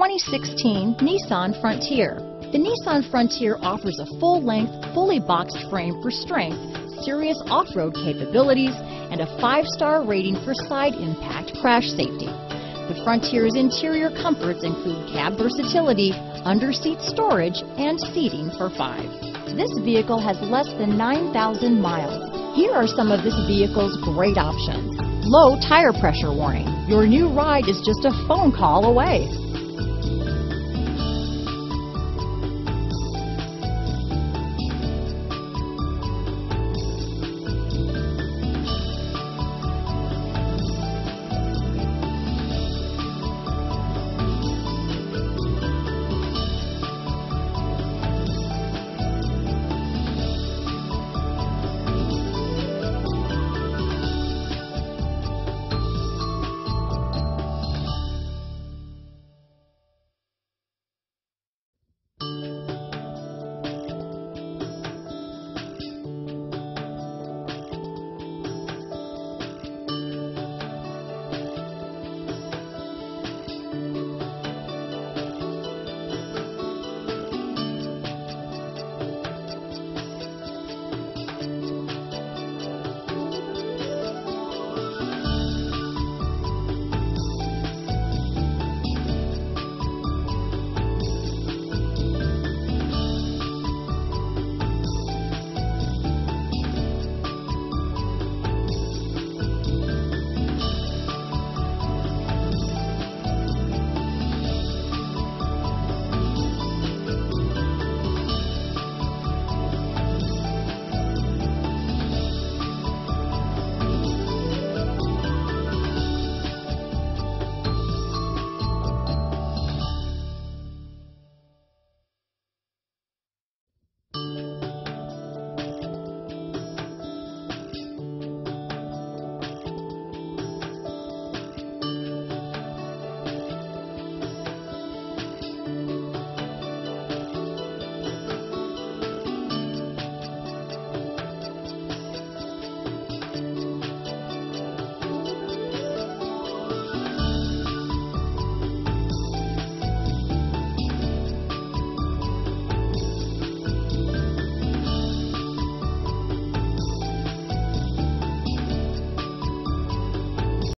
2016 Nissan Frontier. The Nissan Frontier offers a full-length, fully boxed frame for strength, serious off-road capabilities, and a 5-star rating for side impact crash safety. The Frontier's interior comforts include cab versatility, under-seat storage, and seating for 5. This vehicle has less than 9,000 miles. Here are some of this vehicle's great options: low tire pressure warning. Your new ride is just a phone call away.